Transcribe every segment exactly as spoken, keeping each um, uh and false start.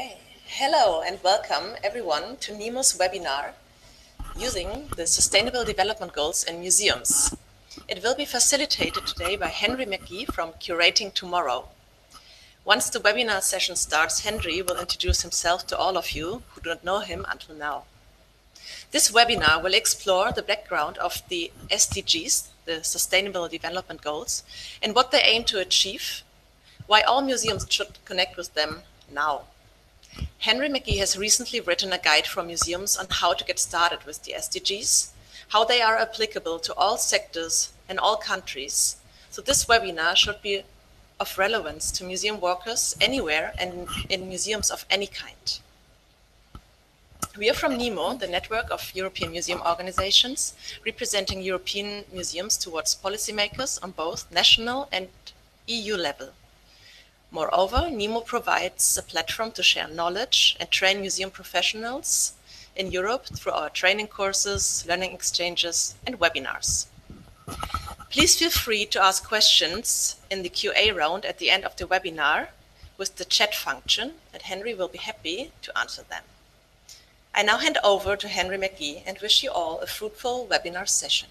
Okay, hello and welcome everyone to NEMO's webinar using the Sustainable Development Goals in Museums. It will be facilitated today by Henry McGhie from Curating Tomorrow. Once the webinar session starts, Henry will introduce himself to all of you who don't know him until now. This webinar will explore the background of the S D Gs, the Sustainable Development Goals, and what they aim to achieve, why all museums should connect with them now. Henry McGhie has recently written a guide for museums on how to get started with the S D Gs, how they are applicable to all sectors and all countries. So this webinar should be of relevance to museum workers anywhere and in museums of any kind. We are from NEMO, the network of European museum organizations, representing European museums towards policymakers on both national and E U level. Moreover, NEMO provides a platform to share knowledge and train museum professionals in Europe through our training courses, learning exchanges, and webinars. Please feel free to ask questions in the Q and A round at the end of the webinar with the chat function, and Henry will be happy to answer them. I now hand over to Henry McGhie and wish you all a fruitful webinar session.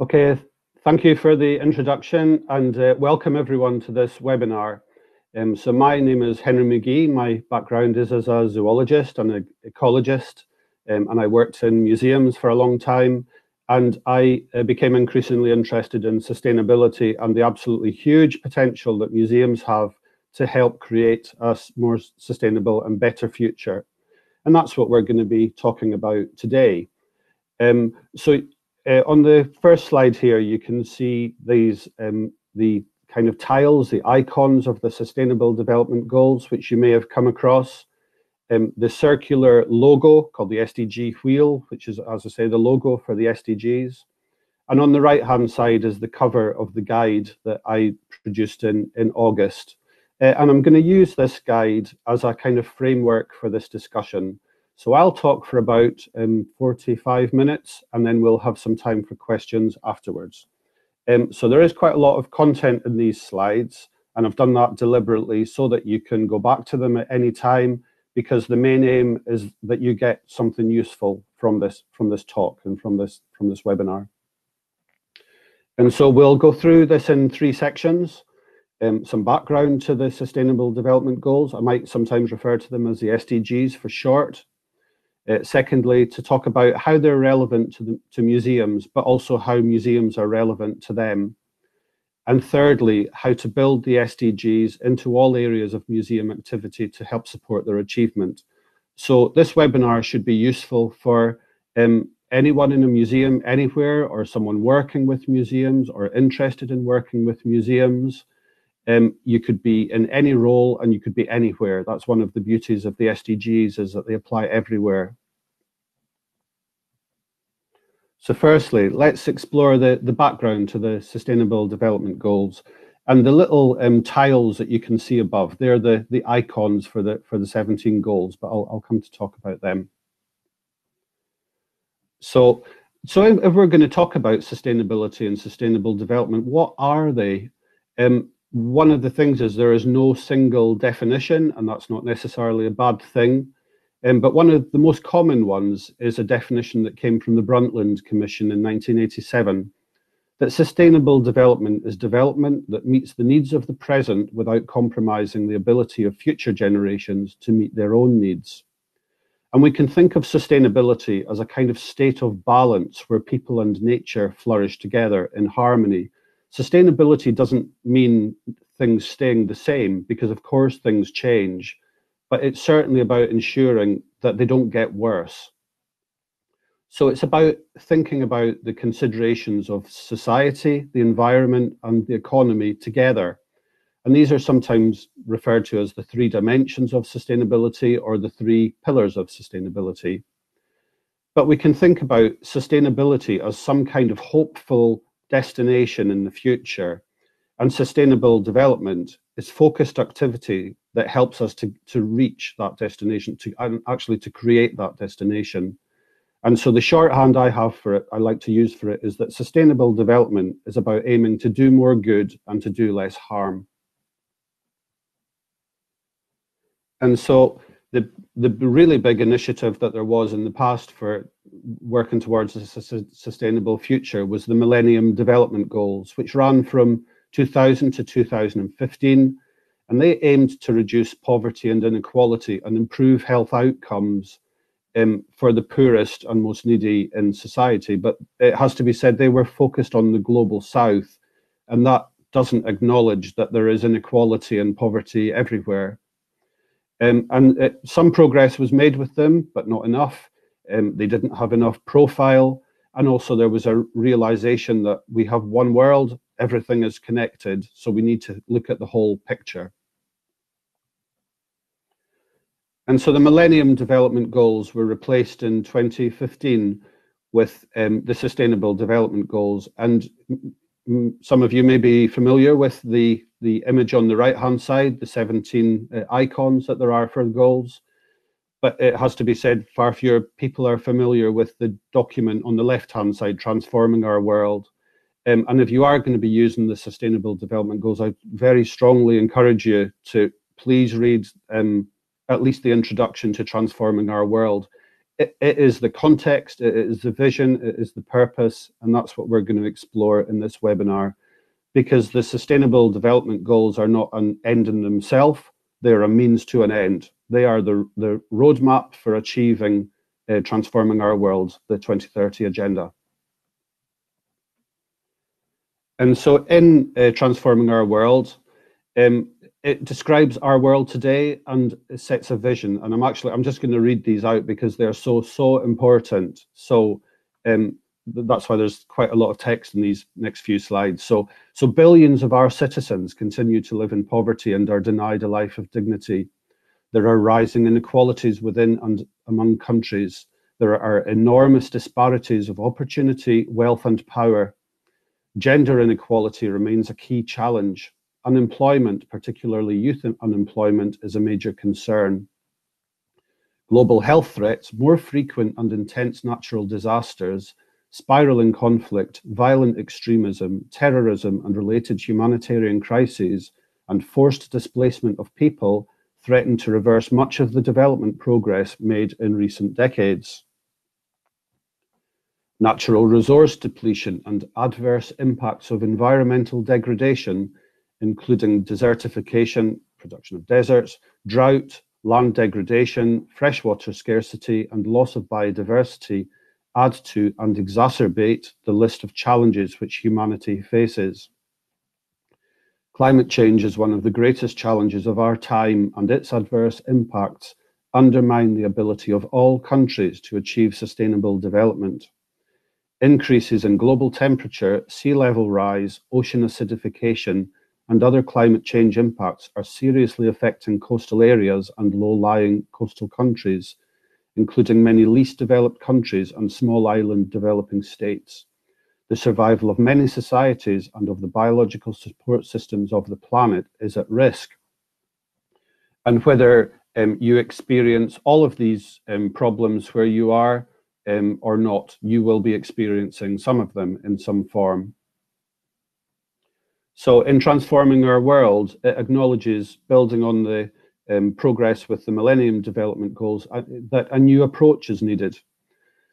Okay. Thank you for the introduction and uh, welcome everyone to this webinar. Um, so my name is Henry McGhie. My background is as a zoologist and an ecologist, um, and I worked in museums for a long time, and I uh, became increasingly interested in sustainability and the absolutely huge potential that museums have to help create a more sustainable and better future. And that's what we're going to be talking about today. Um, so. Uh, on the first slide here, you can see these um, the kind of tiles, the icons of the Sustainable Development Goals, which you may have come across. Um, the circular logo called the S D G wheel, which is, as I say, the logo for the S D Gs. And on the right-hand side is the cover of the guide that I produced in, in August. Uh, and I'm going to use this guide as a kind of framework for this discussion. So I'll talk for about um, forty-five minutes, and then we'll have some time for questions afterwards. Um, so there is quite a lot of content in these slides, and I've done that deliberately so that you can go back to them at any time, because the main aim is that you get something useful from this from this talk and from this from this webinar. And so we'll go through this in three sections. Um, some background to the Sustainable Development Goals. I might sometimes refer to them as the S D Gs for short. Uh, secondly, to talk about how they're relevant to, the, to museums, but also how museums are relevant to them. And thirdly, how to build the S D Gs into all areas of museum activity to help support their achievement. So this webinar should be useful for um, anyone in a museum anywhere, or someone working with museums or interested in working with museums. Um, you could be in any role and you could be anywhere. That's one of the beauties of the S D Gs, is that they apply everywhere. So firstly, let's explore the, the background to the Sustainable Development Goals. And the little um, tiles that you can see above, they're the, the icons for the, for the seventeen goals, but I'll, I'll come to talk about them. So, so if, if we're going to talk about sustainability and sustainable development, what are they? Um, One of the things is there is no single definition, and that's not necessarily a bad thing. Um, but one of the most common ones is a definition that came from the Brundtland Commission in nineteen eighty-seven, that sustainable development is development that meets the needs of the present without compromising the ability of future generations to meet their own needs. And we can think of sustainability as a kind of state of balance where people and nature flourish together in harmony. Sustainability doesn't mean things staying the same, because of course things change, but it's certainly about ensuring that they don't get worse. So it's about thinking about the considerations of society, the environment, and the economy together. And these are sometimes referred to as the three dimensions of sustainability, or the three pillars of sustainability. But we can think about sustainability as some kind of hopeful destination in the future, and sustainable development is focused activity that helps us to, to reach that destination, to and actually to create that destination. And so the shorthand I have for it, I like to use for it, is that sustainable development is about aiming to do more good and to do less harm. And so the, the really big initiative that there was in the past for working towards a su- sustainable future was the Millennium Development Goals, which ran from two thousand to two thousand fifteen. And they aimed to reduce poverty and inequality and improve health outcomes um, for the poorest and most needy in society. But it has to be said, they were focused on the global south, and that doesn't acknowledge that there is inequality and poverty everywhere. Um, and it, some progress was made with them, but not enough. Um, they didn't have enough profile. And also there was a realization that we have one world, everything is connected, so we need to look at the whole picture. And so the Millennium Development Goals were replaced in twenty fifteen with um, the Sustainable Development Goals. And some of you may be familiar with the, the image on the right-hand side, the seventeen uh, icons that there are for goals. But it has to be said, far fewer people are familiar with the document on the left-hand side, Transforming Our World. Um, and if you are going to be using the Sustainable Development Goals, I very strongly encourage you to please read um, at least the introduction to Transforming Our World. It, it is the context, it is the vision, it is the purpose, and that's what we're going to explore in this webinar. Because the Sustainable Development Goals are not an end in themselves, they're a means to an end. They are the, the roadmap for achieving uh, Transforming Our World, the twenty thirty Agenda. And so in uh, Transforming Our World, um, it describes our world today and sets a vision. And I'm actually, I'm just going to read these out because they're so, so important. So um, that's why there's quite a lot of text in these next few slides. So, so billions of our citizens continue to live in poverty and are denied a life of dignity. There are rising inequalities within and among countries. There are enormous disparities of opportunity, wealth, and power. Gender inequality remains a key challenge. Unemployment, particularly youth unemployment, is a major concern. Global health threats, more frequent and intense natural disasters, spiraling conflict, violent extremism, terrorism and related humanitarian crises, and forced displacement of people threaten to reverse much of the development progress made in recent decades. Natural resource depletion and adverse impacts of environmental degradation, including desertification, production of deserts, drought, land degradation, freshwater scarcity, and loss of biodiversity, add to and exacerbate the list of challenges which humanity faces. Climate change is one of the greatest challenges of our time, and its adverse impacts undermine the ability of all countries to achieve sustainable development. Increases in global temperature, sea level rise, ocean acidification, and other climate change impacts are seriously affecting coastal areas and low-lying coastal countries, including many least developed countries and small island developing states. The survival of many societies and of the biological support systems of the planet is at risk. And whether um, you experience all of these um, problems where you are, Um, or not, you will be experiencing some of them in some form. So in Transforming Our World, it acknowledges, building on the um, progress with the Millennium Development Goals, uh, that a new approach is needed.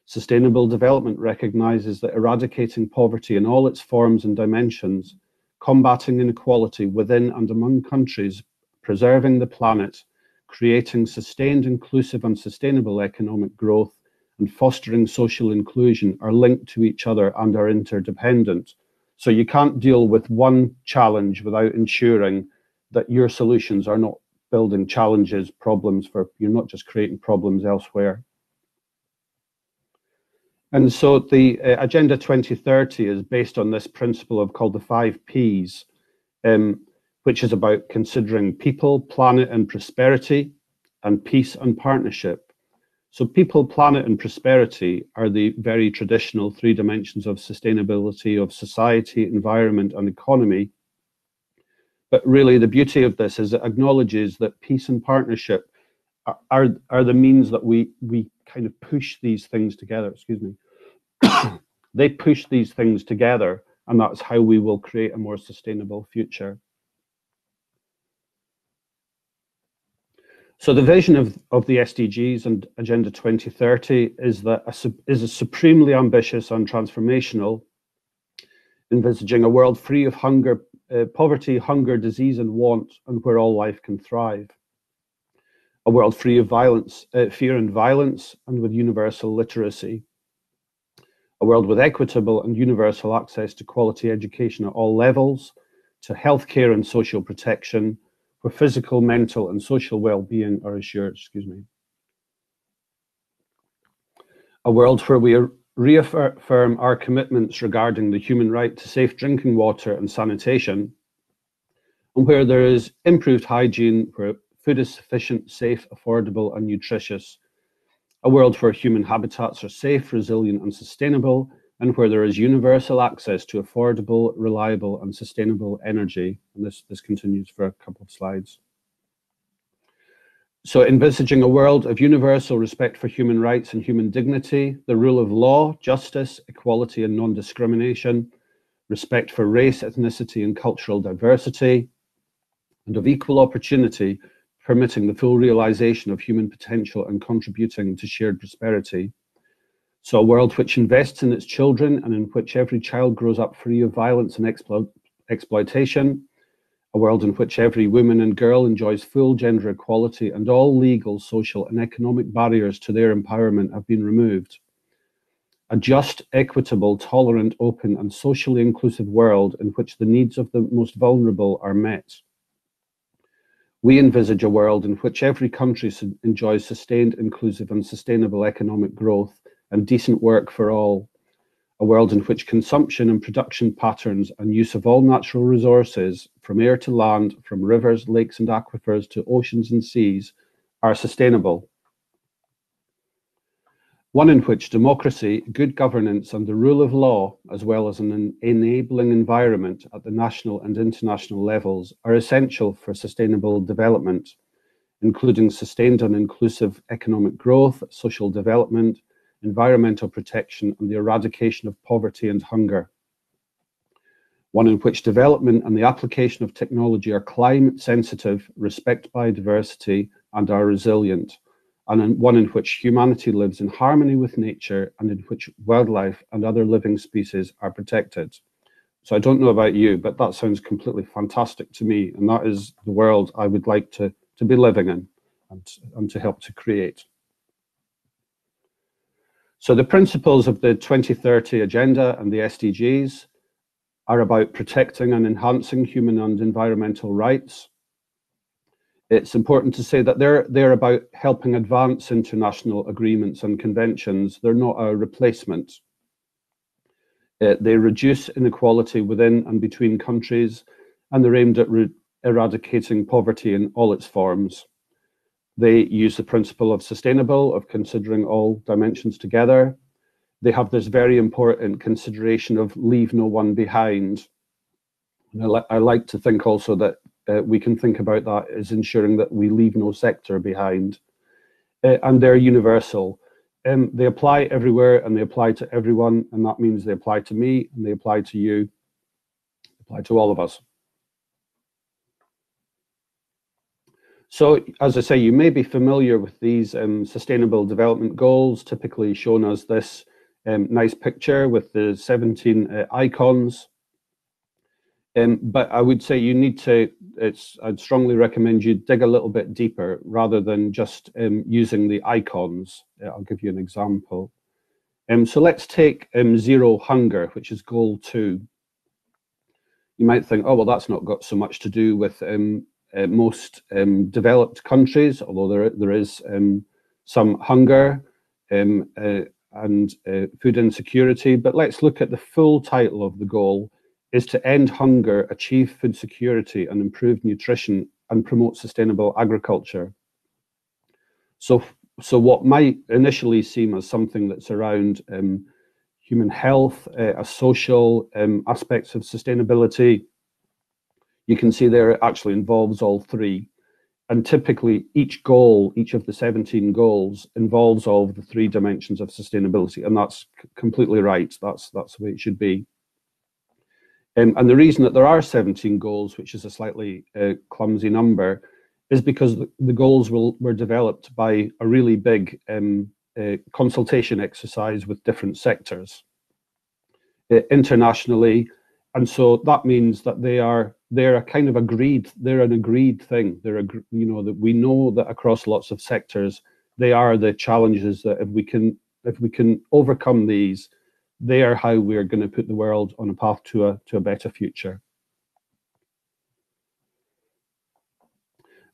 Sustainable development recognizes that eradicating poverty in all its forms and dimensions, combating inequality within and among countries, preserving the planet, creating sustained, inclusive and sustainable economic growth, and fostering social inclusion are linked to each other and are interdependent. So you can't deal with one challenge without ensuring that your solutions are not building challenges, problems for, you're not just creating problems elsewhere. And so the uh, Agenda twenty thirty is based on this principle of called the five Ps, um, which is about considering people, planet and prosperity, and peace and partnership. So people, planet, and prosperity are the very traditional three dimensions of sustainability of society, environment, and economy. But really the beauty of this is it acknowledges that peace and partnership are, are, are the means that we, we kind of push these things together, excuse me. They push these things together, and that's how we will create a more sustainable future. So the vision of, of the S D Gs and Agenda twenty thirty is that a, is a supremely ambitious and transformational, envisaging a world free of hunger, uh, poverty, hunger, disease, and want, and where all life can thrive. A world free of violence, uh, fear and violence, and with universal literacy. A world with equitable and universal access to quality education at all levels, to healthcare and social protection, where physical, mental, and social well-being are assured, excuse me. A world where we reaffirm our commitments regarding the human right to safe drinking water and sanitation, and where there is improved hygiene, where food is sufficient, safe, affordable, and nutritious. A world where human habitats are safe, resilient, and sustainable, and where there is universal access to affordable, reliable, and sustainable energy. And this, this continues for a couple of slides. So envisaging a world of universal respect for human rights and human dignity, the rule of law, justice, equality, and non-discrimination, respect for race, ethnicity, and cultural diversity, and of equal opportunity, permitting the full realization of human potential and contributing to shared prosperity. So a world which invests in its children and in which every child grows up free of violence and explo exploitation, a world in which every woman and girl enjoys full gender equality and all legal, social, and economic barriers to their empowerment have been removed, a just, equitable, tolerant, open, and socially inclusive world in which the needs of the most vulnerable are met. We envisage a world in which every country enjoys sustained, inclusive, and sustainable economic growth and decent work for all, a world in which consumption and production patterns and use of all natural resources, from air to land, from rivers, lakes and aquifers to oceans and seas, are sustainable. One in which democracy, good governance and the rule of law, as well as an enabling environment at the national and international levels, are essential for sustainable development, including sustained and inclusive economic growth, social development, environmental protection, and the eradication of poverty and hunger. One in which development and the application of technology are climate sensitive, respect biodiversity, and are resilient. And one in which humanity lives in harmony with nature and in which wildlife and other living species are protected. So I don't know about you, but that sounds completely fantastic to me. And that is the world I would like to, to be living in and, and to help to create. So the principles of the twenty thirty Agenda and the S D Gs are about protecting and enhancing human and environmental rights. It's important to say that they're, they're about helping advance international agreements and conventions. They're not a replacement. Uh, they reduce inequality within and between countries, and they're aimed at eradicating poverty in all its forms. They use the principle of sustainable, of considering all dimensions together. They have this very important consideration of leave no one behind. And I, li I like to think also that uh, we can think about that as ensuring that we leave no sector behind. Uh, and they're universal. Um, they apply everywhere and they apply to everyone. And that means they apply to me and they apply to you, they apply to all of us. So, as I say, you may be familiar with these um, Sustainable Development Goals, typically shown as this um, nice picture with the seventeen uh, icons. Um, but I would say you need to, it's, I'd strongly recommend you dig a little bit deeper rather than just um, using the icons. Uh, I'll give you an example. Um, so let's take um, Zero Hunger, which is goal two. You might think, oh, well, that's not got so much to do with um, Uh, most um, developed countries, although there, there is um, some hunger um, uh, and uh, food insecurity. But let's look at the full title of the goal, is to end hunger, achieve food security and improve nutrition and promote sustainable agriculture. So, so what might initially seem as something that's around um, human health, uh, social um, aspects of sustainability, you can see there it actually involves all three. And typically each goal, each of the seventeen goals involves all of the three dimensions of sustainability. And that's completely right. That's, that's the way it should be. Um, and the reason that there are seventeen goals, which is a slightly uh, clumsy number, is because the goals will, were developed by a really big um, uh, consultation exercise with different sectors uh, internationally. And so that means that they are, they're a kind of agreed, they're an agreed thing. They're, a, you know, that we know that across lots of sectors, they are the challenges that if we can, if we can overcome these, they are how we're going to put the world on a path to a, to a better future.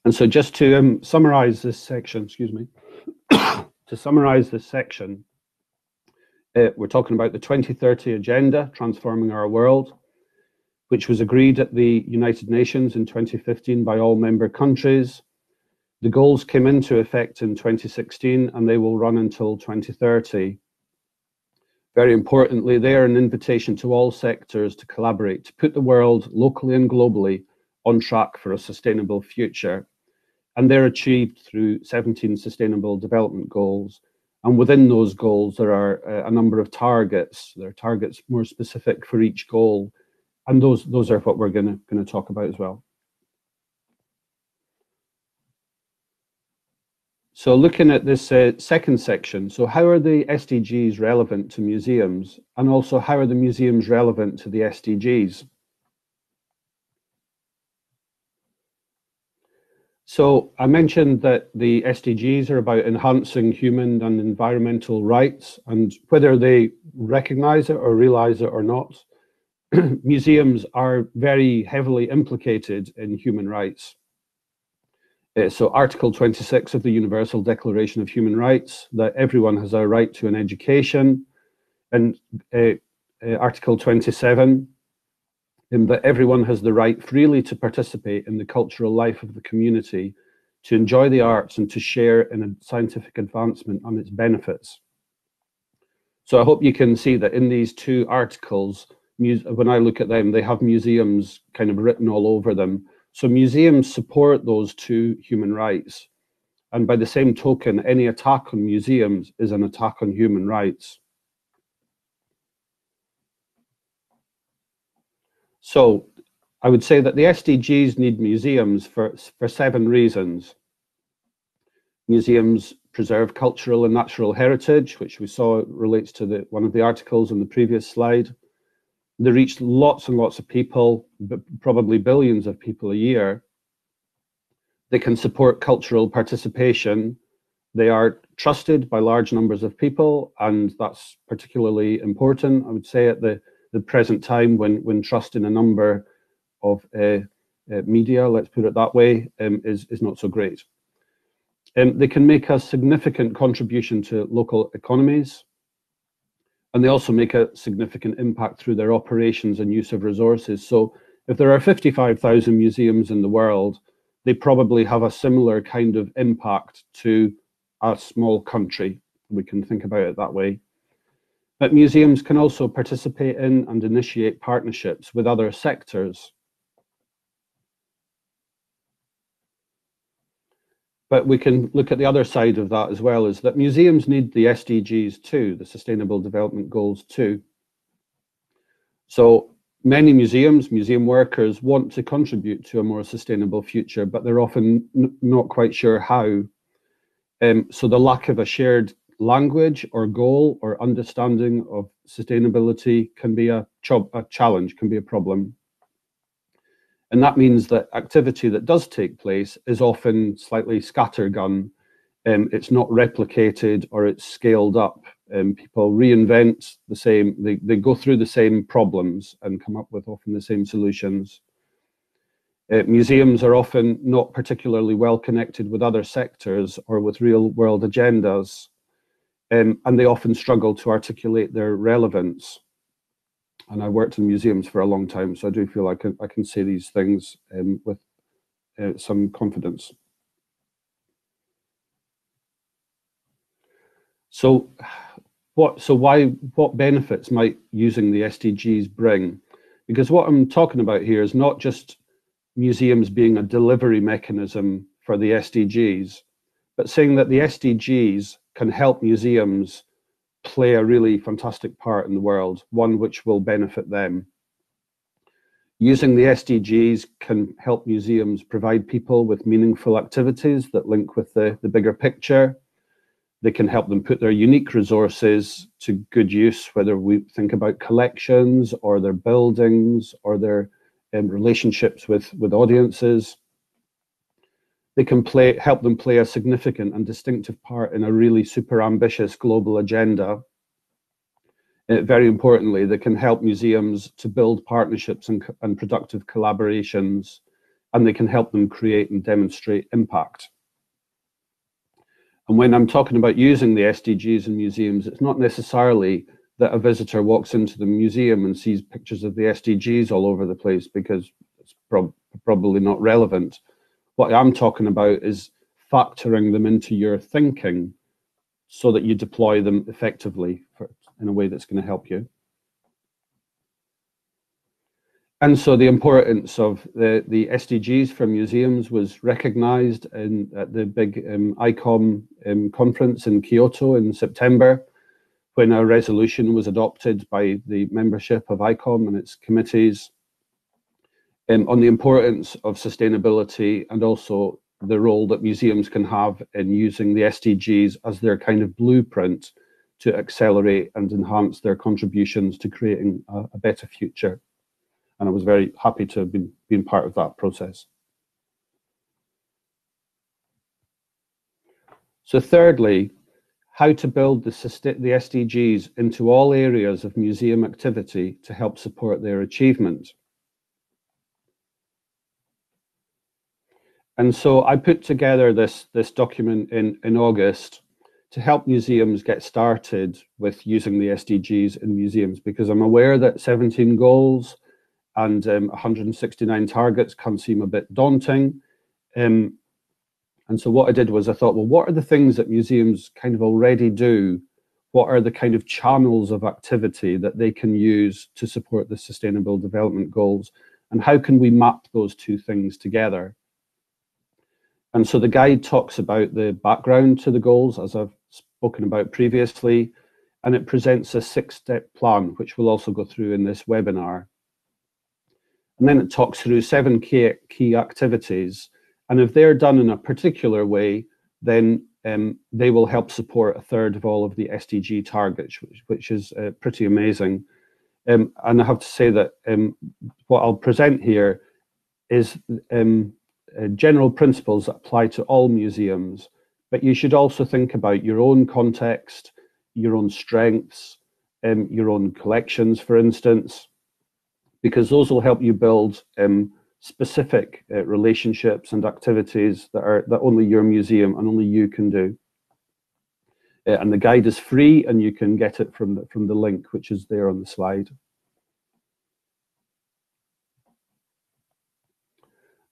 And so just to um, summarize this section, excuse me, to summarize this section, uh, we're talking about the twenty thirty Agenda, Transforming Our World, which was agreed at the United Nations in twenty fifteen by all member countries. The goals came into effect in twenty sixteen and they will run until twenty thirty. Very importantly, they are an invitation to all sectors to collaborate, to put the world locally and globally on track for a sustainable future. And they're achieved through seventeen Sustainable Development Goals. And within those goals, there are a number of targets. There are targets more specific for each goal. And those, those are what we're going to talk about as well. So looking at this uh, second section, so how are the S D Gs relevant to museums? And also how are the museums relevant to the S D Gs? So I mentioned that the S D Gs are about enhancing human and environmental rights, and whether they recognize it or realize it or not, museums are very heavily implicated in human rights. So Article twenty-six of the Universal Declaration of Human Rights, that everyone has a right to an education, and uh, uh, Article twenty-seven, in that everyone has the right freely to participate in the cultural life of the community, to enjoy the arts and to share in a scientific advancement on its benefits. So I hope you can see that in these two articles, when I look at them, they have museums kind of written all over them. So museums support those two human rights. And by the same token, any attack on museums is an attack on human rights. So I would say that the S D Gs need museums for, for seven reasons. Museums preserve cultural and natural heritage, which we saw relates to the, one of the articles on the previous slide. They reach lots and lots of people, but probably billions of people a year. They can support cultural participation. They are trusted by large numbers of people, and that's particularly important, I would say, at the, the present time when, when trust in a number of uh, uh, media, let's put it that way, um, is, is not so great. Um, they can make a significant contribution to local economies. And they also make a significant impact through their operations and use of resources. So if there are fifty-five thousand museums in the world, they probably have a similar kind of impact to a small country. We can think about it that way. But museums can also participate in and initiate partnerships with other sectors. But we can look at the other side of that as well, is that museums need the S D Gs too, the Sustainable Development Goals too. So many museums, museum workers want to contribute to a more sustainable future, but they're often not quite sure how. Um, so the lack of a shared language or goal or understanding of sustainability can be a, ch a challenge, can be a problem. And that means that activity that does take place is often slightly scattergun. Um, it's not replicated or it's scaled up. Um, people reinvent the same, they, they go through the same problems and come up with often the same solutions. Uh, museums are often not particularly well connected with other sectors or with real world agendas. Um, and they often struggle to articulate their relevance. And I worked in museums for a long time, so I do feel I can, I can say these things um, with uh, some confidence. So what, so why, what benefits might using the S D Gs bring? Because what I'm talking about here is not just museums being a delivery mechanism for the S D Gs, but saying that the S D Gs can help museums play a really fantastic part in the world, one which will benefit them. Using the S D Gs can help museums provide people with meaningful activities that link with the, the bigger picture. They can help them put their unique resources to good use, whether we think about collections or their buildings or their um, relationships with, with audiences. They can play, help them play a significant and distinctive part in a really super ambitious global agenda. Uh, very importantly, they can help museums to build partnerships and, and productive collaborations, and they can help them create and demonstrate impact. And when I'm talking about using the S D Gs in museums, it's not necessarily that a visitor walks into the museum and sees pictures of the S D Gs all over the place, because it's prob- probably not relevant. What I'm talking about is factoring them into your thinking so that you deploy them effectively for, in a way that's going to help you. And so the importance of the, the S D Gs for museums was recognized in, at the big um, ICOM um, conference in Kyoto in September, when a resolution was adopted by the membership of ICOM and its committees um, on the importance of sustainability and also the role that museums can have in using the S D Gs as their kind of blueprint to accelerate and enhance their contributions to creating a, a better future. And I was very happy to have been, been part of that process. So thirdly, how to build the, the S D Gs into all areas of museum activity to help support their achievement. And so I put together this, this document in, in August to help museums get started with using the S D Gs in museums, because I'm aware that seventeen goals and um, one hundred sixty-nine targets can seem a bit daunting. Um, and so what I did was I thought, well, what are the things that museums kind of already do? What are the kind of channels of activity that they can use to support the Sustainable Development Goals? And how can we map those two things together? And so the guide talks about the background to the goals, as I've spoken about previously, and it presents a six-step plan, which we'll also go through in this webinar. And then it talks through seven key, key activities. And if they're done in a particular way, then um, they will help support a third of all of the S D G targets, which, which is uh, pretty amazing. Um, and I have to say that um, what I'll present here is um, uh, general principles that apply to all museums, but you should also think about your own context, your own strengths, um, your own collections, for instance, because those will help you build um, specific uh, relationships and activities that are that only your museum and only you can do. Uh, and the guide is free, and you can get it from the, from the link, which is there on the slide.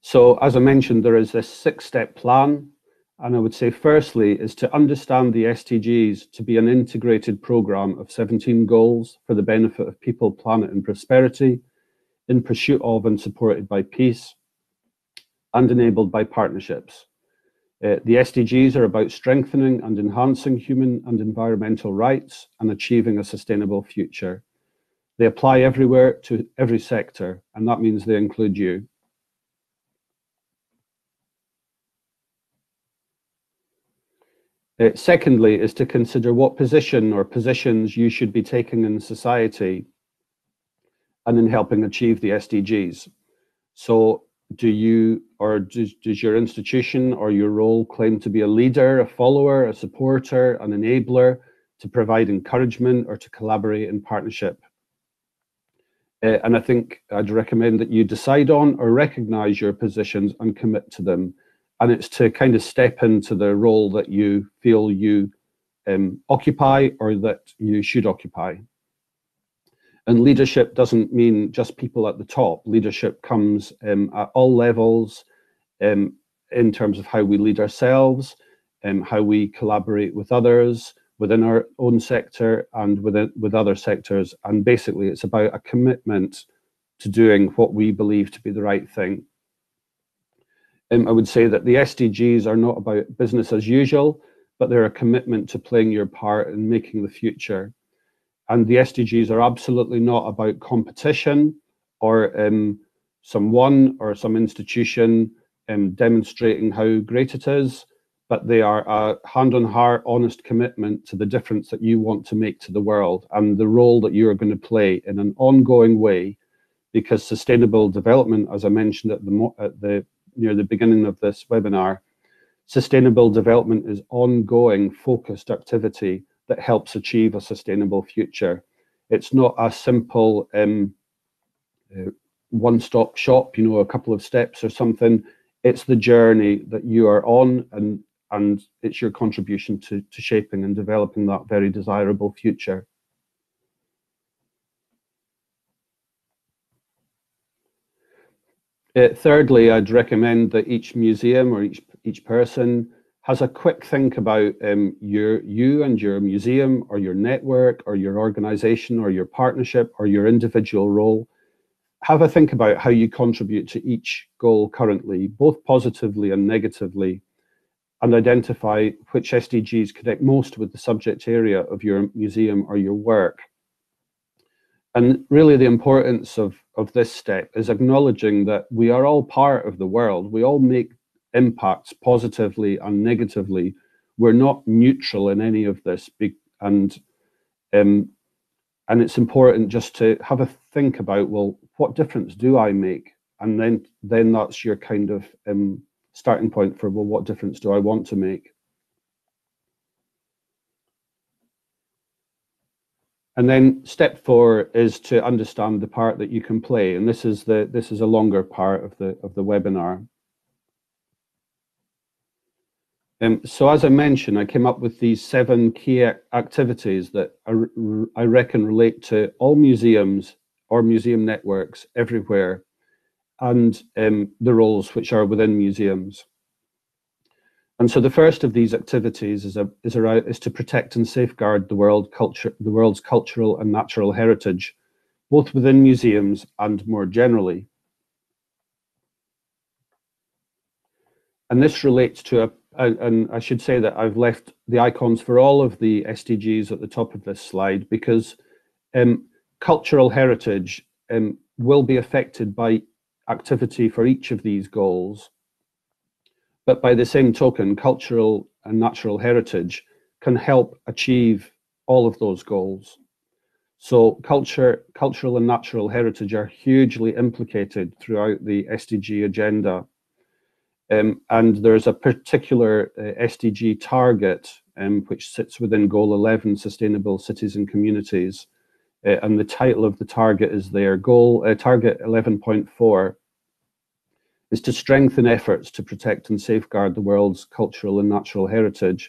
So as I mentioned, there is this six-step plan. And I would say firstly is to understand the S D Gs to be an integrated program of seventeen goals for the benefit of people, planet and prosperity, in pursuit of and supported by peace and enabled by partnerships. Uh, the S D Gs are about strengthening and enhancing human and environmental rights and achieving a sustainable future. They apply everywhere to every sector, and that means they include you. Uh, secondly is to consider what position or positions you should be taking in society and in helping achieve the S D Gs. So do you, or does, does your institution or your role claim to be a leader, a follower, a supporter, an enabler, to provide encouragement or to collaborate in partnership? Uh, and I think I'd recommend that you decide on or recognize your positions and commit to them. And it's to kind of step into the role that you feel you um, occupy or that you should occupy. And leadership doesn't mean just people at the top. Leadership comes um, at all levels um, in terms of how we lead ourselves, um, how we collaborate with others within our own sector and within, with other sectors. And basically it's about a commitment to doing what we believe to be the right thing. Um, I would say that the S D Gs are not about business as usual, but they're a commitment to playing your part in making the future. And the S D Gs are absolutely not about competition or um, someone or some institution um, demonstrating how great it is, but they are a hand-on-heart, honest commitment to the difference that you want to make to the world and the role that you are going to play in an ongoing way. Because sustainable development, as I mentioned at the, at the near the beginning of this webinar, sustainable development is ongoing, focused activity that helps achieve a sustainable future. It's not a simple um, uh, one-stop shop, you know, a couple of steps or something. It's the journey that you are on, and and it's your contribution to, to shaping and developing that very desirable future. Uh, thirdly, I'd recommend that each museum or each each person has a quick think about um, your you and your museum or your network or your organization or your partnership or your individual role. Have a think about how you contribute to each goal currently, both positively and negatively, and identify which S D Gs connect most with the subject area of your museum or your work. And really the importance of, of this step is acknowledging that we are all part of the world. We all make impacts positively and negatively. We're not neutral in any of this, and um, and it's important just to have a think about, well, what difference do I make? And then then that's your kind of um, starting point for, well, what difference do I want to make? And then step four is to understand the part that you can play, and this is the this is a longer part of the of the webinar. Um, so as I mentioned, I came up with these seven key activities that I, I reckon relate to all museums or museum networks everywhere, and um, the roles which are within museums. And so the first of these activities is a, is around is to protect and safeguard the world culture, the world's cultural and natural heritage, both within museums and more generally. And this relates to a And, and I should say that I've left the icons for all of the S D Gs at the top of this slide, because um, cultural heritage um, will be affected by activity for each of these goals. But by the same token, cultural and natural heritage can help achieve all of those goals. So culture, cultural and natural heritage are hugely implicated throughout the S D G agenda. Um, and there's a particular uh, S D G target um, which sits within Goal eleven, Sustainable Cities and Communities. Uh, and the title of the target is there. Goal, uh, target eleven point four is to strengthen efforts to protect and safeguard the world's cultural and natural heritage.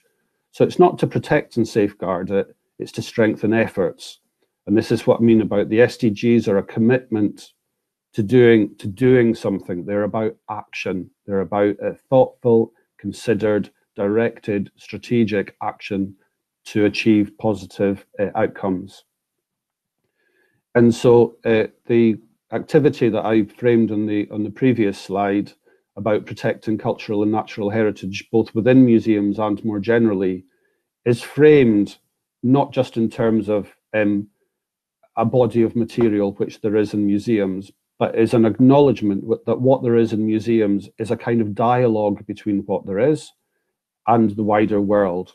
So it's not to protect and safeguard it, it's to strengthen efforts. And this is what I mean about the S D Gs are a commitment to doing to doing something. They're about action. They're about a thoughtful, considered, directed, strategic action to achieve positive uh, outcomes. And so uh, the activity that I framed on the on the previous slide about protecting cultural and natural heritage, both within museums and more generally, is framed not just in terms of um, a body of material which there is in museums, but is an acknowledgement that what there is in museums is a kind of dialogue between what there is and the wider world.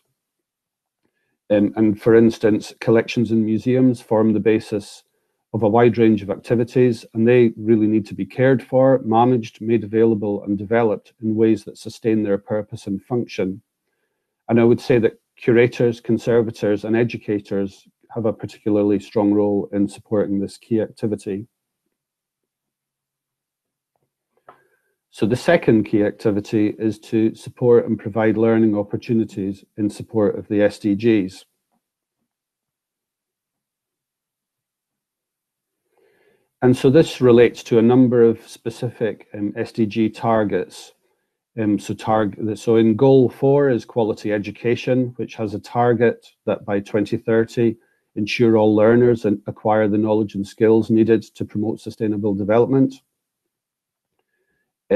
Um, and for instance, collections in museums form the basis of a wide range of activities, and they really need to be cared for, managed, made available and developed in ways that sustain their purpose and function. And I would say that curators, conservators and educators have a particularly strong role in supporting this key activity. So the second key activity is to support and provide learning opportunities in support of the S D Gs. And so this relates to a number of specific um, S D G targets. Um, so, target, so in goal four is quality education, which has a target that by twenty thirty, ensure all learners and acquire the knowledge and skills needed to promote sustainable development.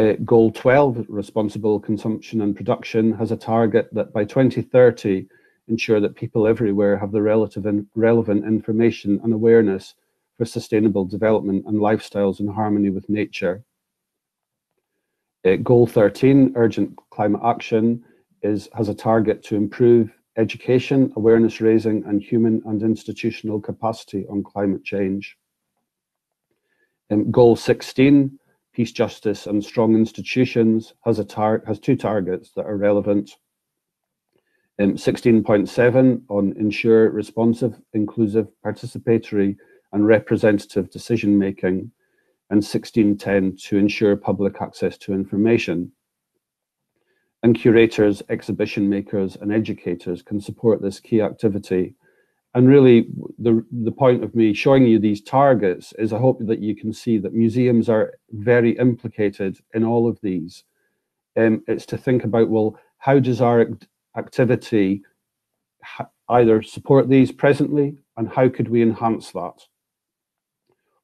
Uh, goal twelve, responsible consumption and production, has a target that by twenty thirty ensure that people everywhere have the relative and relevant information and awareness for sustainable development and lifestyles in harmony with nature. Uh, goal thirteen, urgent climate action, is, has a target to improve education, awareness raising, and human and institutional capacity on climate change. Um, goal sixteen, peace, justice, and strong institutions, has a tar has two targets that are relevant. sixteen point seven, on ensure responsive, inclusive, participatory, and representative decision making, and sixteen ten, to ensure public access to information. And curators, exhibition makers, and educators can support this key activity. And really, the, the point of me showing you these targets is I hope that you can see that museums are very implicated in all of these. Um, it's to think about, well, how does our activity either support these presently, and how could we enhance that?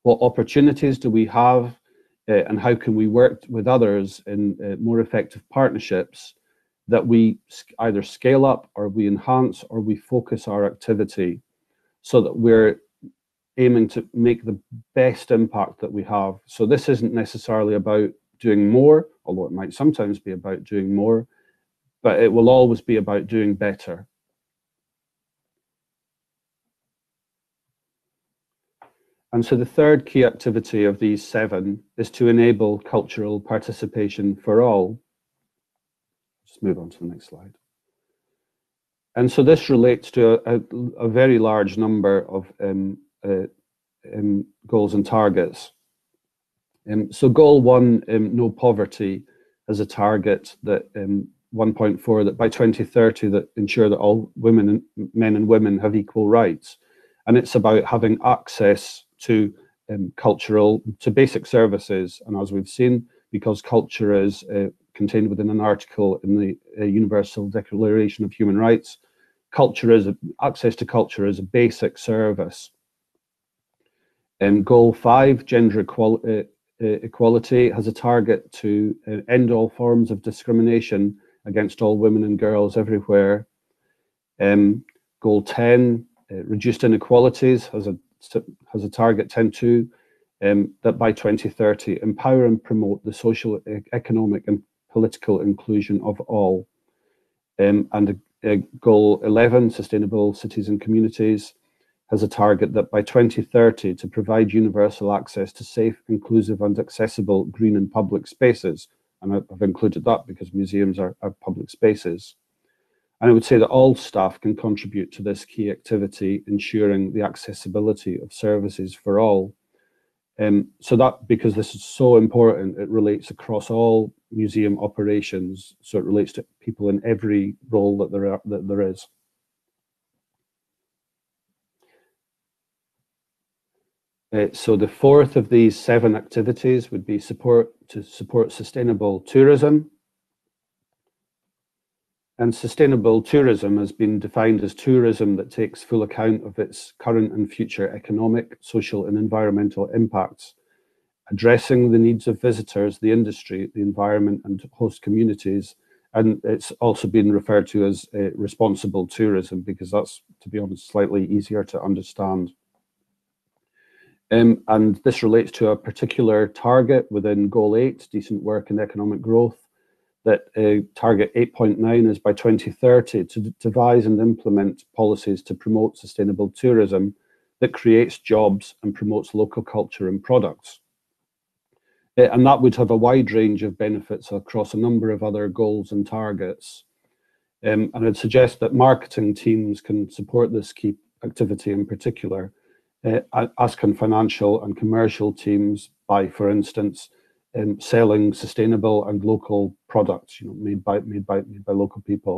What opportunities do we have, uh, and how can we work with others in uh, more effective partnerships that we either scale up, or we enhance, or we focus our activity so that we're aiming to make the best impact that we have. So this isn't necessarily about doing more, although it might sometimes be about doing more, but it will always be about doing better. And so the third key activity of these seven is to enable cultural participation for all. Just move on to the next slide. And so this relates to a, a very large number of um, uh, um, goals and targets. Um, so goal one, um, no poverty, as a target that um, one point four, that by twenty thirty, that ensure that all women, and men and women, have equal rights. And it's about having access to um, cultural, to basic services. And as we've seen, because culture is uh, contained within an article in the uh, Universal Declaration of Human Rights, culture is a, access to culture is a basic service. And goal five, gender equality, uh, uh, equality has a target to uh, end all forms of discrimination against all women and girls everywhere. Um, goal ten, Uh, reduced inequalities, has a, has a target ten point two, um, that by twenty thirty, empower and promote the social, economic, and political inclusion of all. Um, and uh, goal eleven, sustainable cities and communities, has a target that by twenty thirty, to provide universal access to safe, inclusive, and accessible green and public spaces. And I've included that because museums are, are public spaces. And I would say that all staff can contribute to this key activity, ensuring the accessibility of services for all. Um, so that, because this is so important, it relates across all museum operations. So it relates to people in every role that there, are, that there is. Uh, so the fourth of these seven activities would be support to support sustainable tourism. And sustainable tourism has been defined as tourism that takes full account of its current and future economic, social, and environmental impacts, addressing the needs of visitors, the industry, the environment, and host communities. And it's also been referred to as uh, responsible tourism, because that's, to be honest, slightly easier to understand. Um, and this relates to a particular target within Goal eight, decent work and economic growth, that uh, target eight point nine is by twenty thirty to devise and implement policies to promote sustainable tourism that creates jobs and promotes local culture and products. Uh, and that would have a wide range of benefits across a number of other goals and targets. Um, and I'd suggest that marketing teams can support this key activity in particular, uh, as can financial and commercial teams by, for instance, Um, selling sustainable and local products, you know, made by made by made by local people.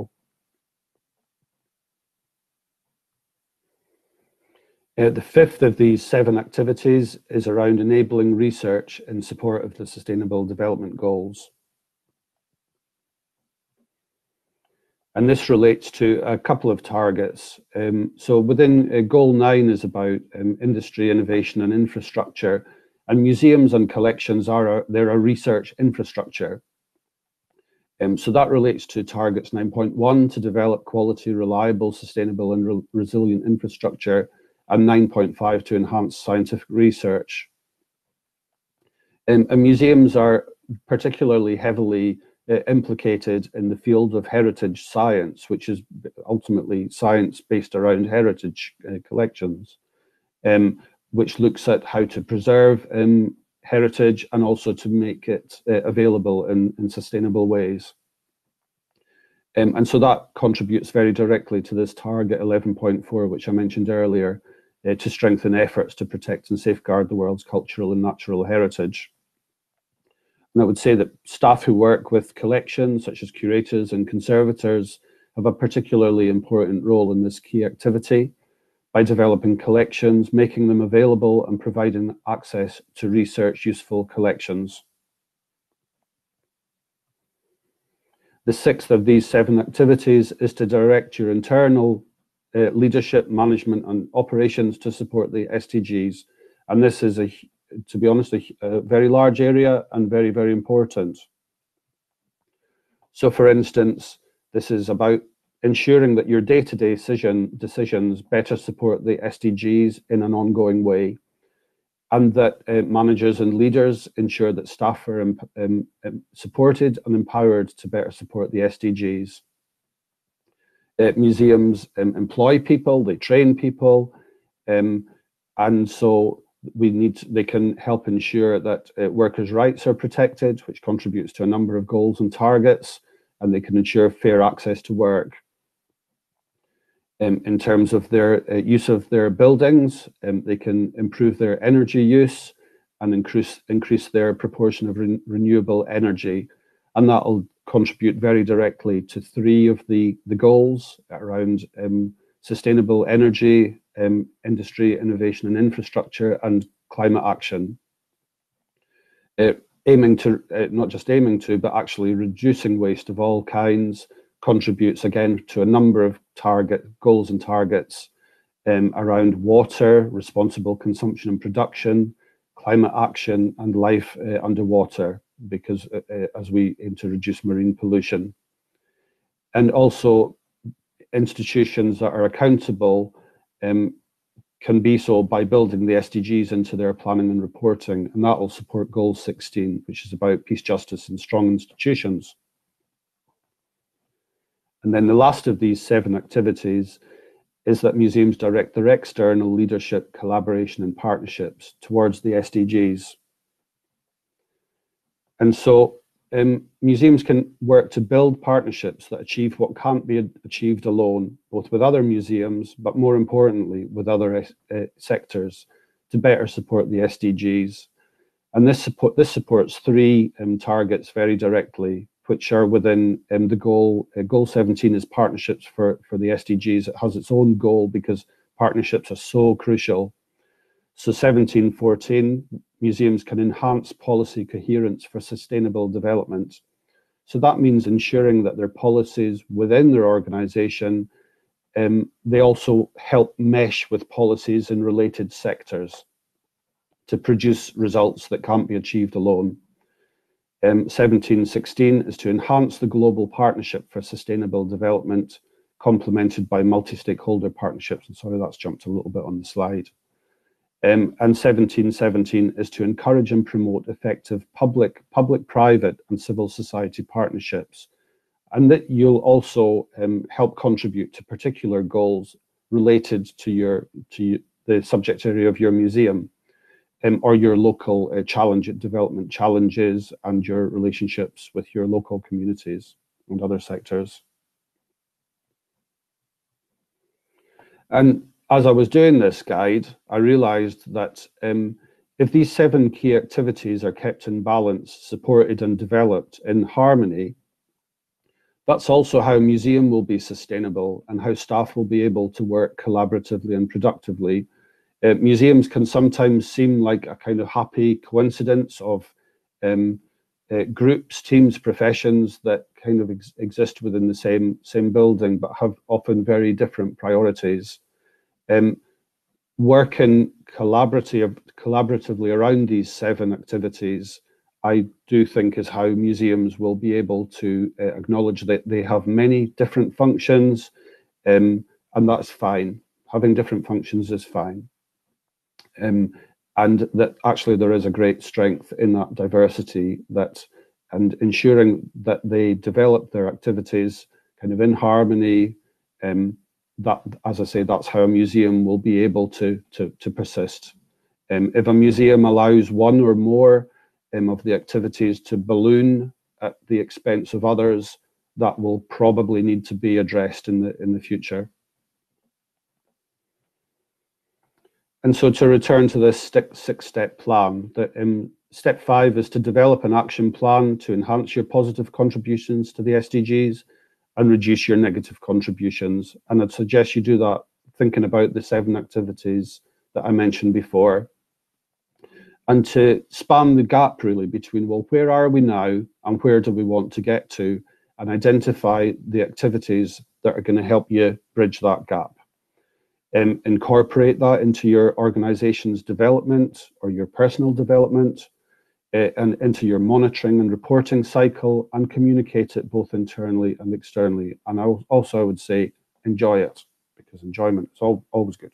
Uh, the fifth of these seven activities is around enabling research in support of the Sustainable Development Goals, and this relates to a couple of targets. Um, so within uh, Goal Nine is about um, industry, innovation, and infrastructure. And museums and collections are a, they're a research infrastructure. Um, so that relates to targets nine point one, to develop quality, reliable, sustainable, and re resilient infrastructure, and nine point five, to enhance scientific research. Um, and museums are particularly heavily uh, implicated in the field of heritage science, which is ultimately science based around heritage uh, collections, um, which looks at how to preserve um, heritage and also to make it uh, available in, in sustainable ways. Um, and so that contributes very directly to this target eleven point four, which I mentioned earlier, uh, to strengthen efforts to protect and safeguard the world's cultural and natural heritage. And I would say that staff who work with collections, such as curators and conservators, have a particularly important role in this key activity by developing collections, making them available, and providing access to research-useful collections. The sixth of these seven activities is to direct your internal uh, leadership, management, and operations to support the S D Gs. And this is, a, to be honest, a, a very large area and very, very important. So, for instance, this is about ensuring that your day-to-day decision, decisions better support the S D Gs in an ongoing way, and that uh, managers and leaders ensure that staff are um, um, supported and empowered to better support the S D Gs. Uh, museums um, employ people, they train people, um, and so we need to, they can help ensure that uh, workers' rights are protected, which contributes to a number of goals and targets, and they can ensure fair access to work. Um, in terms of their uh, use of their buildings, um, they can improve their energy use and increase, increase their proportion of re renewable energy. And that will contribute very directly to three of the, the goals around um, sustainable energy, um, industry, innovation and infrastructure, and climate action. Uh, aiming to, uh, not just aiming to, but actually reducing waste of all kinds, contributes again to a number of target goals and targets um, around water, responsible consumption and production, climate action, and life uh, underwater, because uh, uh, as we aim to reduce marine pollution. And also, institutions that are accountable um, can be so by building the S D Gs into their planning and reporting, and that will support goal sixteen, which is about peace, justice, and strong institutions. And then the last of these seven activities is that museums direct their external leadership, collaboration, and partnerships towards the S D Gs. And so um, museums can work to build partnerships that achieve what can't be achieved alone, both with other museums, but more importantly, with other uh, sectors, to better support the S D Gs. And this, support, this supports three um, targets very directly, which are within um, the goal. Uh, goal seventeen is partnerships for, for the S D Gs. It has its own goal because partnerships are so crucial. So seventeen fourteen, museums can enhance policy coherence for sustainable development. So that means ensuring that their policies within their organization, um, they also help mesh with policies in related sectors to produce results that can't be achieved alone. Um, seventeen sixteen is to enhance the global partnership for sustainable development, complemented by multi-stakeholder partnerships. And sorry, that's jumped a little bit on the slide. Um, and seventeen seventeen is to encourage and promote effective public, public, private, and civil society partnerships. And that you'll also um, help contribute to particular goals related to your to the subject area of your museum, Um, or your local uh, challenge, development challenges, and your relationships with your local communities and other sectors. And as I was doing this guide, I realized that um, if these seven key activities are kept in balance, supported and developed in harmony, that's also how a museum will be sustainable and how staff will be able to work collaboratively and productively. Uh, museums can sometimes seem like a kind of happy coincidence of um, uh, groups, teams, professions that kind of ex exist within the same, same building, but have often very different priorities. Um, working collaborative, collaboratively around these seven activities, I do think is how museums will be able to uh, acknowledge that they have many different functions, um, and that's fine. Having different functions is fine. Um, and that actually there is a great strength in that diversity that and ensuring that they develop their activities kind of in harmony. Um, that, as I say, that's how a museum will be able to, to, to persist. Um, if a museum allows one or more um, of the activities to balloon at the expense of others, that will probably need to be addressed in the, in the future. And so to return to this six-step plan, that um, step five is to develop an action plan to enhance your positive contributions to the S D Gs and reduce your negative contributions. And I'd suggest you do that thinking about the seven activities that I mentioned before. And to span the gap really between, well, where are we now and where do we want to get to, and identify the activities that are going to help you bridge that gap. Um, incorporate that into your organization's development or your personal development, uh, and into your monitoring and reporting cycle, and communicate it both internally and externally. And I also I would say enjoy it, because enjoyment is all, always good.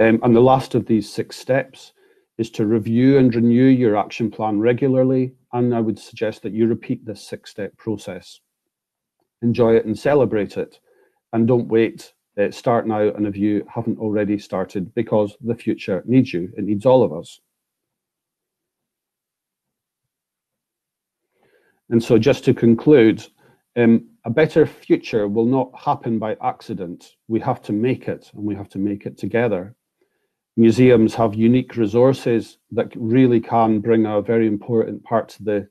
Um, and the last of these six steps is to review and renew your action plan regularly. And I would suggest that you repeat this six-step process. Enjoy it and celebrate it. And don't wait, uh, start now, and if you haven't already started, because the future needs you, it needs all of us. And so just to conclude, um, a better future will not happen by accident. We have to make it, and we have to make it together. Museums have unique resources that really can bring a very important part to the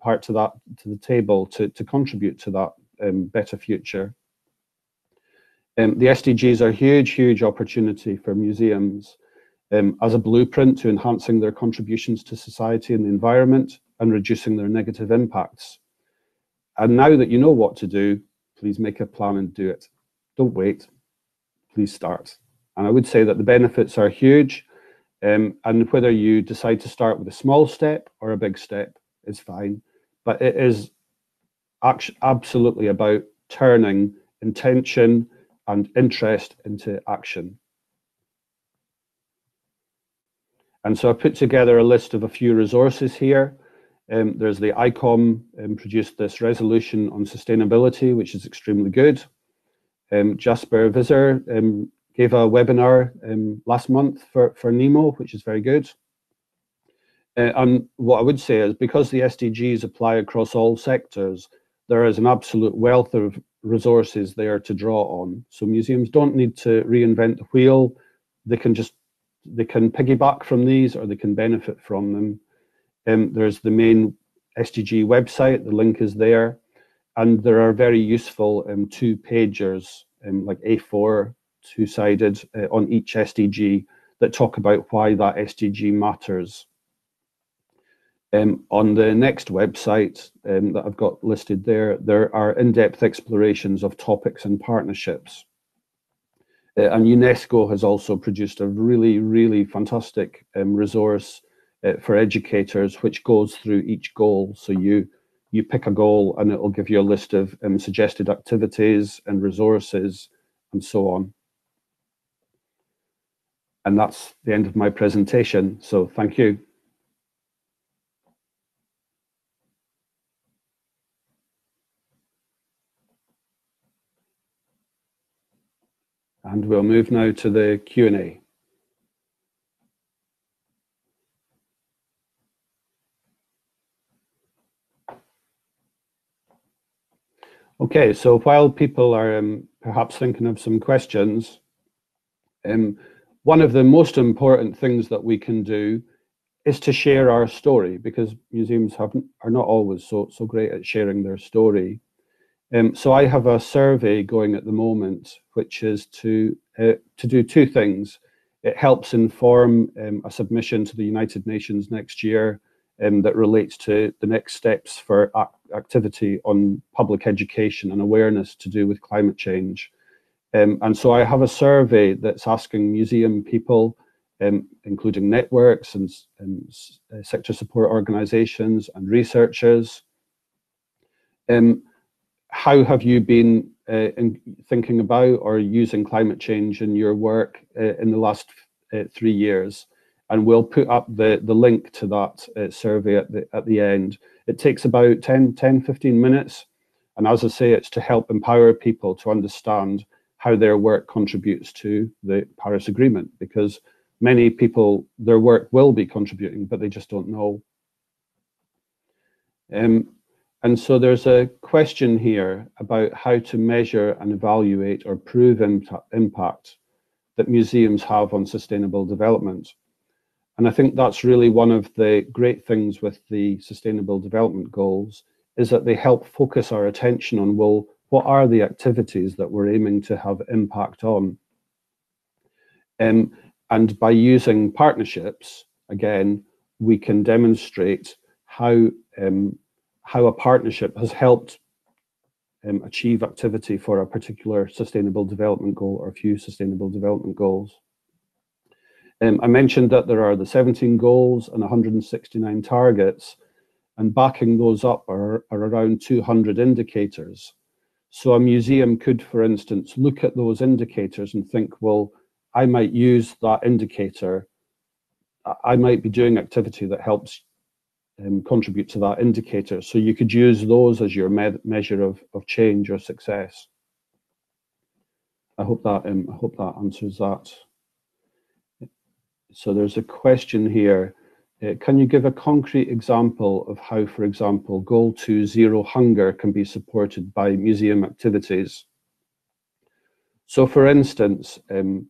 part to that to the table to, to contribute to that um, better future. Um, the S D Gs are a huge, huge opportunity for museums um, as a blueprint to enhancing their contributions to society and the environment and reducing their negative impacts. And now that you know what to do, please make a plan and do it. Don't wait, please start. And I would say that the benefits are huge, um, and whether you decide to start with a small step or a big step is fine, but it is absolutely about turning intention and interest into action. And so I put together a list of a few resources here. Um, there's the I COM um, produced this resolution on sustainability, which is extremely good. Um, Jasper Visser um, gave a webinar um, last month for, for NEMO, which is very good. Uh, and what I would say is, because the S D Gs apply across all sectors, there is an absolute wealth of resources there to draw on. So museums don't need to reinvent the wheel. They can just, they can piggyback from these, or they can benefit from them. Um, there's the main S D G website, the link is there. And there are very useful um, two pagers, um, like A four, two-sided uh, on each S D G, that talk about why that S D G matters. Um, on the next website um, that I've got listed there, there are in-depth explorations of topics and partnerships. Uh, and UNESCO has also produced a really, really fantastic um, resource uh, for educators, which goes through each goal. So you, you pick a goal and it will give you a list of um, suggested activities and resources and so on. And that's the end of my presentation, so thank you. And we'll move now to the Q and A. Okay, so while people are um, perhaps thinking of some questions, um, one of the most important things that we can do is to share our story, because museums haven't, are not always so, so great at sharing their story. Um, so I have a survey going at the moment, which is to, uh, to do two things. It helps inform um, a submission to the United Nations next year um, that relates to the next steps for ac activity on public education and awareness to do with climate change. Um, and so I have a survey that's asking museum people, um, including networks and, and uh, sector support organizations and researchers, um, how have you been uh, in thinking about or using climate change in your work uh, in the last uh, three years? and we'll put up the, the link to that uh, survey at the, at the end. It takes about ten, ten, fifteen minutes. And as I say, it's to help empower people to understand how their work contributes to the Paris Agreement, because many people, their work will be contributing, but they just don't know. Um, and so there's a question here about how to measure and evaluate or prove impact that museums have on sustainable development. And I think that's really one of the great things with the Sustainable Development Goals, is that they help focus our attention on, well, what are the activities that we're aiming to have impact on? Um, and by using partnerships, again, we can demonstrate how, um, how a partnership has helped um, achieve activity for a particular sustainable development goal or a few sustainable development goals. Um, I mentioned that there are the seventeen goals and one hundred sixty-nine targets, and backing those up are, are around two hundred indicators. So a museum could, for instance, look at those indicators and think, well, I might use that indicator. I might be doing activity that helps um, contribute to that indicator. So you could use those as your me measure of, of change or success. I hope that, um, I hope that answers that. So there's a question here. Uh, can you give a concrete example of how, for example, goal two, zero hunger, can be supported by museum activities? So for instance, um,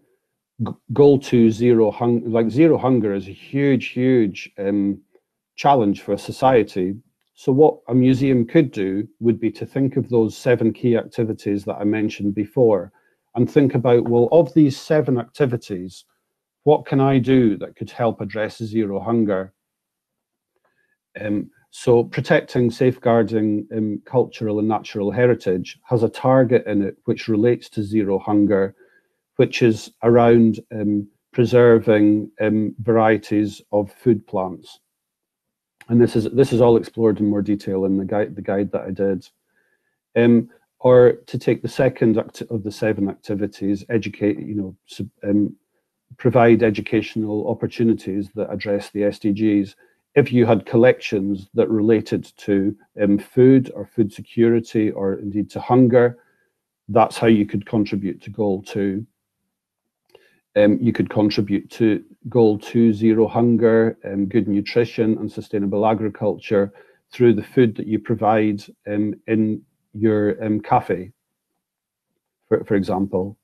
goal two, zero hunger, like zero hunger is a huge, huge um, challenge for society. So what a museum could do would be to think of those seven key activities that I mentioned before and think about, well, of these seven activities, what can I do that could help address zero hunger? Um, so protecting, safeguarding um, cultural and natural heritage has a target in it which relates to zero hunger, which is around um, preserving um, varieties of food plants. And this is, this is all explored in more detail in the guide, the guide that I did. Um, or to take the second of the seven activities, educate, you know, um, provide educational opportunities that address the S D Gs. If you had collections that related to um, food or food security or indeed to hunger, that's how you could contribute to goal two. Um, you could contribute to goal two, zero hunger, um, good nutrition and sustainable agriculture through the food that you provide um, in your um, cafe, for, for example.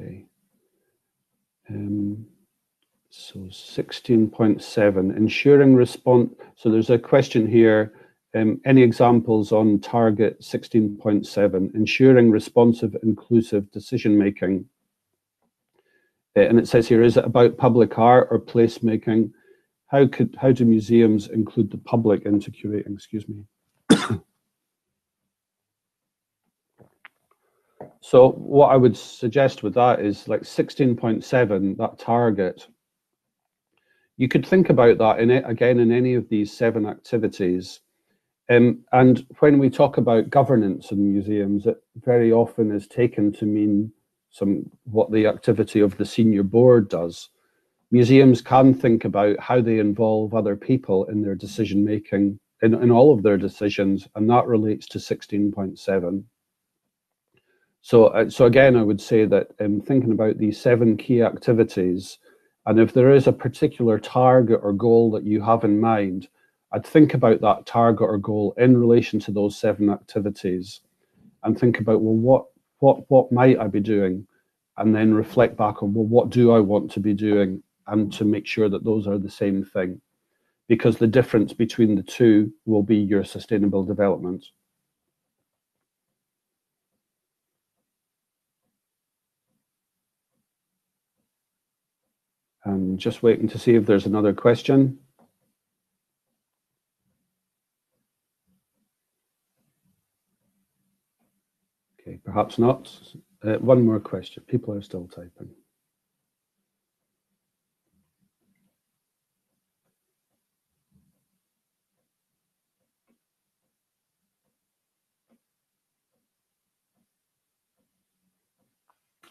Okay, um, so sixteen point seven, ensuring response. So there's a question here, um, any examples on target sixteen point seven, ensuring responsive, inclusive decision-making. Uh, and it says here, is it about public art or placemaking? How, could, how do museums include the public into curating? Excuse me. So what I would suggest with that is like sixteen point seven, that target. You could think about that in it, again in any of these seven activities. Um, and when we talk about governance in museums, it very often is taken to mean some what the activity of the senior board does. Museums can think about how they involve other people in their decision making, in, in all of their decisions, and that relates to sixteen point seven. So, uh, so again, I would say that um, thinking about these seven key activities, and if there is a particular target or goal that you have in mind, I'd think about that target or goal in relation to those seven activities and think about, well, what, what, what might I be doing? And then reflect back on, well, what do I want to be doing? And to make sure that those are the same thing, because the difference between the two will be your sustainable development. I'm just waiting to see if there's another question. Okay, perhaps not. Uh, one more question. People are still typing.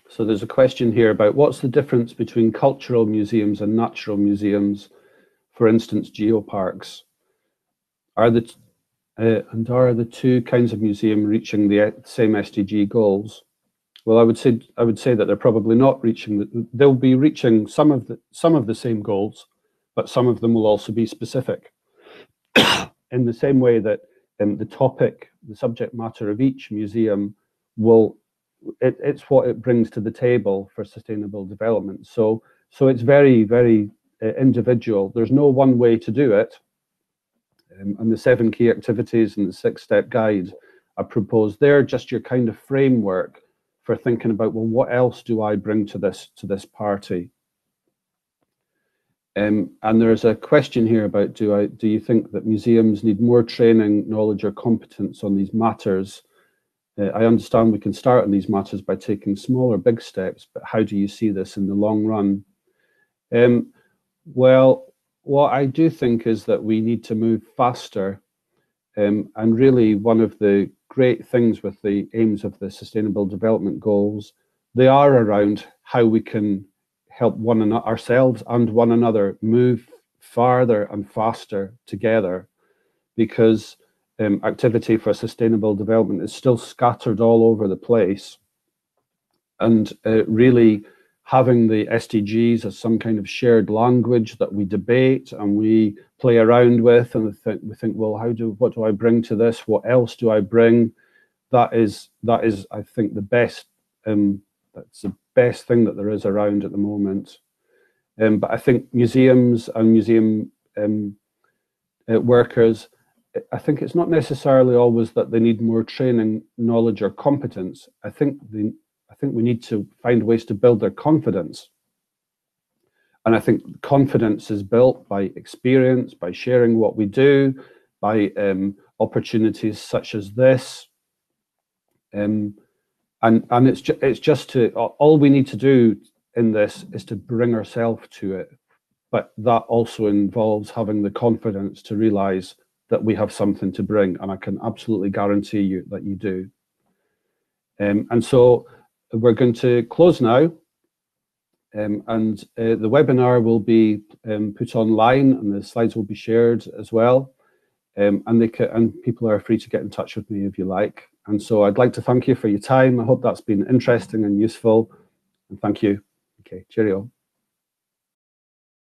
So there's a question here about what's the difference between cultural museums and natural museums, for instance, geoparks. Are the, uh, and are the two kinds of museum reaching the same S D G goals? Well, I would say I would say that they're probably not reaching. The, they'll be reaching some of the some of the same goals, but some of them will also be specific. In the same way that um, the topic, the subject matter of each museum will, it, it's what it brings to the table for sustainable development. So, so it's very, very uh, individual. There's no one way to do it. Um, and the seven key activities and the six-step guide I proposed, they're just your kind of framework for thinking about, well, what else do I bring to this, to this party? Um, and there's a question here about, do I do you think that museums need more training, knowledge, or competence on these matters? Uh, I understand we can start on these matters by taking smaller, big steps, but how do you see this in the long run? Um, well, what I do think is that we need to move faster. Um, and really, one of the great things with the aims of the Sustainable Development Goals, they are around how we can help one another, ourselves and one another, move farther and faster together, because um, activity for sustainable development is still scattered all over the place. And uh, really having the S D Gs as some kind of shared language that we debate and we play around with, and we think, we think well, how do, what do I bring to this? What else do I bring? That is, that is I think, the best, um, that's the best thing that there is around at the moment. Um, but I think museums and museum um, uh, workers, I think it's not necessarily always that they need more training, knowledge, or competence. I think, the, I think we need to find ways to build their confidence. And I think confidence is built by experience, by sharing what we do, by um, opportunities such as this. Um, And, and it's, ju it's just to, all we need to do in this is to bring ourselves to it. But that also involves having the confidence to realize that we have something to bring. And I can absolutely guarantee you that you do. Um, and so we're going to close now. Um, and uh, the webinar will be um, put online, and the slides will be shared as well. Um, and, they can, and people are free to get in touch with me if you like. And so I'd like to thank you for your time. I hope that's been interesting and useful. And thank you. Okay, cheerio.